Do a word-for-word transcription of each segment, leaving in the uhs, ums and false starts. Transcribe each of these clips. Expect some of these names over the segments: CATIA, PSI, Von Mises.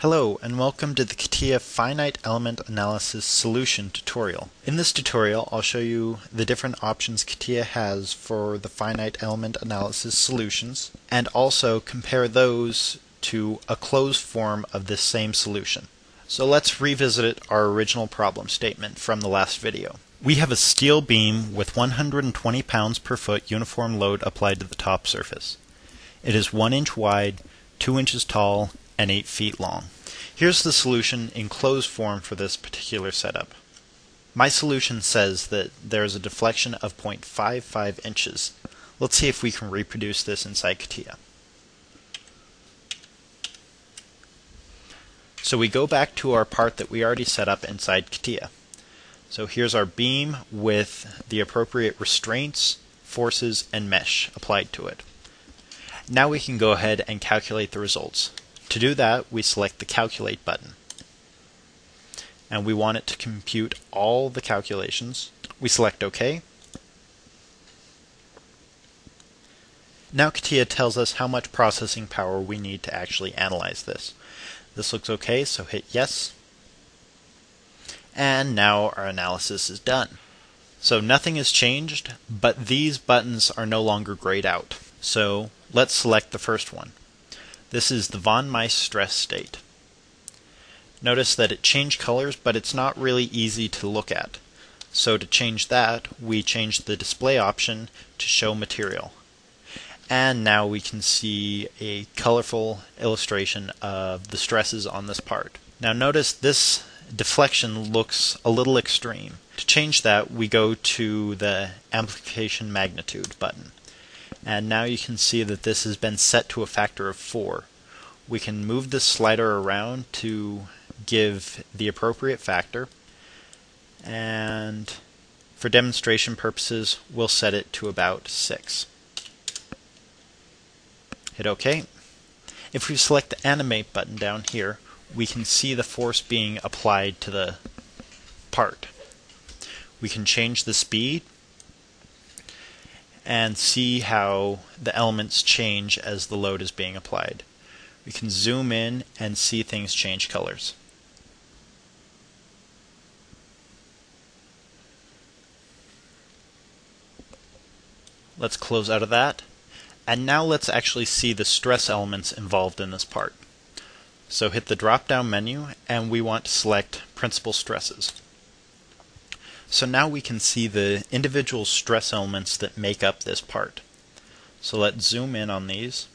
Hello and welcome to the CATIA Finite Element Analysis Solution tutorial. In this tutorial I'll show you the different options CATIA has for the finite element analysis solutions and also compare those to a closed form of this same solution. So let's revisit our original problem statement from the last video. We have a steel beam with one hundred twenty pounds per foot uniform load applied to the top surface. It is one inch wide, two inches tall, and eight feet long. Here's the solution in closed form for this particular setup. My solution says that there is a deflection of zero point five five inches. Let's see if we can reproduce this inside CATIA. So we go back to our part that we already set up inside CATIA. So here's our beam with the appropriate restraints, forces, and mesh applied to it. Now we can go ahead and calculate the results. To do that, we select the Calculate button, and we want it to compute all the calculations. We select OK. Now CATIA tells us how much processing power we need to actually analyze this. This looks OK, so hit Yes. And now our analysis is done. So nothing has changed, but these buttons are no longer grayed out. So let's select the first one. This is the Von Mises stress state. Notice that it changed colors, but it's not really easy to look at. So to change that, we change the display option to show material. And now we can see a colorful illustration of the stresses on this part. Now notice this deflection looks a little extreme. To change that, we go to the Amplification Magnitude button. And now you can see that this has been set to a factor of four. We can move this slider around to give the appropriate factor, and for demonstration purposes we'll set it to about six. Hit OK. If we select the Animate button down here, we can see the force being applied to the part. We can change the speed and see how the elements change as the load is being applied. We can zoom in and see things change colors. Let's close out of that. And now let's actually see the stress elements involved in this part. So hit the drop-down menu, and we want to select Principal Stresses. So now we can see the individual stress elements that make up this part. So let's zoom in on these,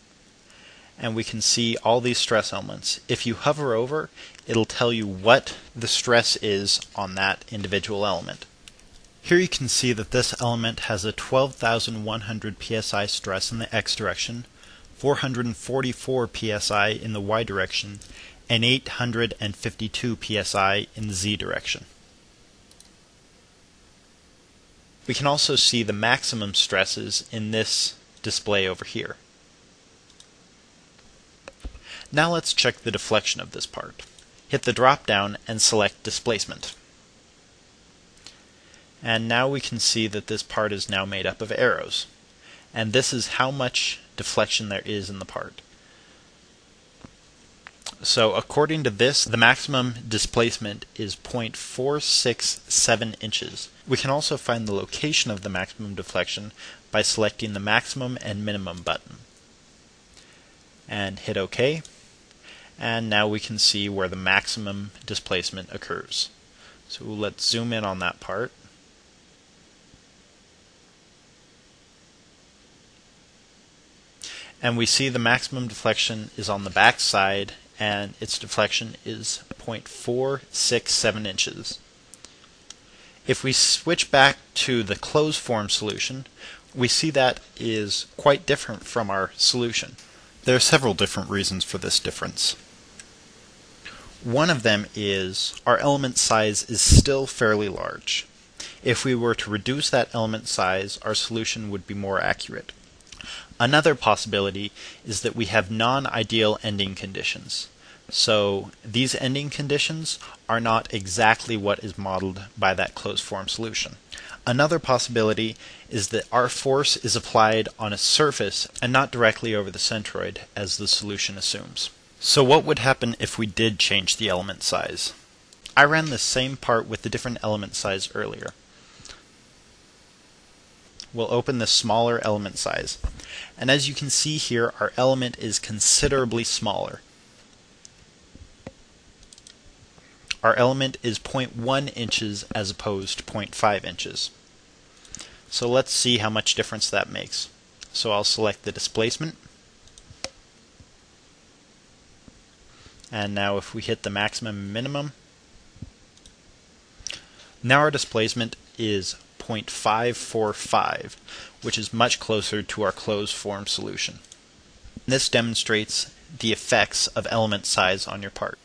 and we can see all these stress elements. If you hover over, it'll tell you what the stress is on that individual element. Here you can see that this element has a twelve thousand one hundred P S I stress in the X direction, four hundred forty-four P S I in the Y direction, and eight hundred fifty-two P S I in the Z direction. We can also see the maximum stresses in this display over here. Now let's check the deflection of this part. Hit the drop down and select Displacement. And now we can see that this part is now made up of arrows. And this is how much deflection there is in the part. So according to this, the maximum displacement is zero point four six seven inches. We can also find the location of the maximum deflection by selecting the maximum and minimum button. And hit OK. And now we can see where the maximum displacement occurs. So let's zoom in on that part. And we see the maximum deflection is on the back side, and its deflection is zero point four six seven inches. If we switch back to the closed form solution, we see that is quite different from our solution. There are several different reasons for this difference. One of them is our element size is still fairly large. If we were to reduce that element size, our solution would be more accurate. Another possibility is that we have non-ideal ending conditions. So these ending conditions are not exactly what is modeled by that closed form solution. Another possibility is that our force is applied on a surface and not directly over the centroid, as the solution assumes. So what would happen if we did change the element size? I ran the same part with the different element size earlier. We'll open the smaller element size. And as you can see here, our element is considerably smaller. Our element is zero point one inches as opposed to zero point five inches. So let's see how much difference that makes. So I'll select the displacement. And now if we hit the maximum and minimum, now our displacement is zero point five four five, which is much closer to our closed form solution. This demonstrates the effects of element size on your part.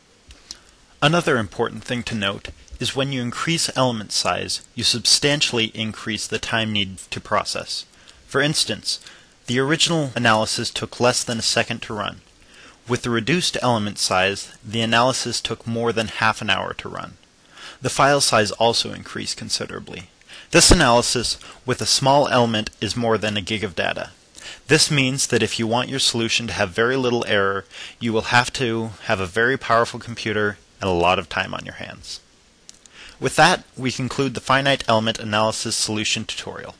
Another important thing to note is when you increase element size, you substantially increase the time needed to process. For instance, the original analysis took less than a second to run. With the reduced element size, the analysis took more than half an hour to run. The file size also increased considerably. This analysis with a small element is more than a gig of data. This means that if you want your solution to have very little error, you will have to have a very powerful computer and a lot of time on your hands. With that, we conclude the finite element analysis solution tutorial.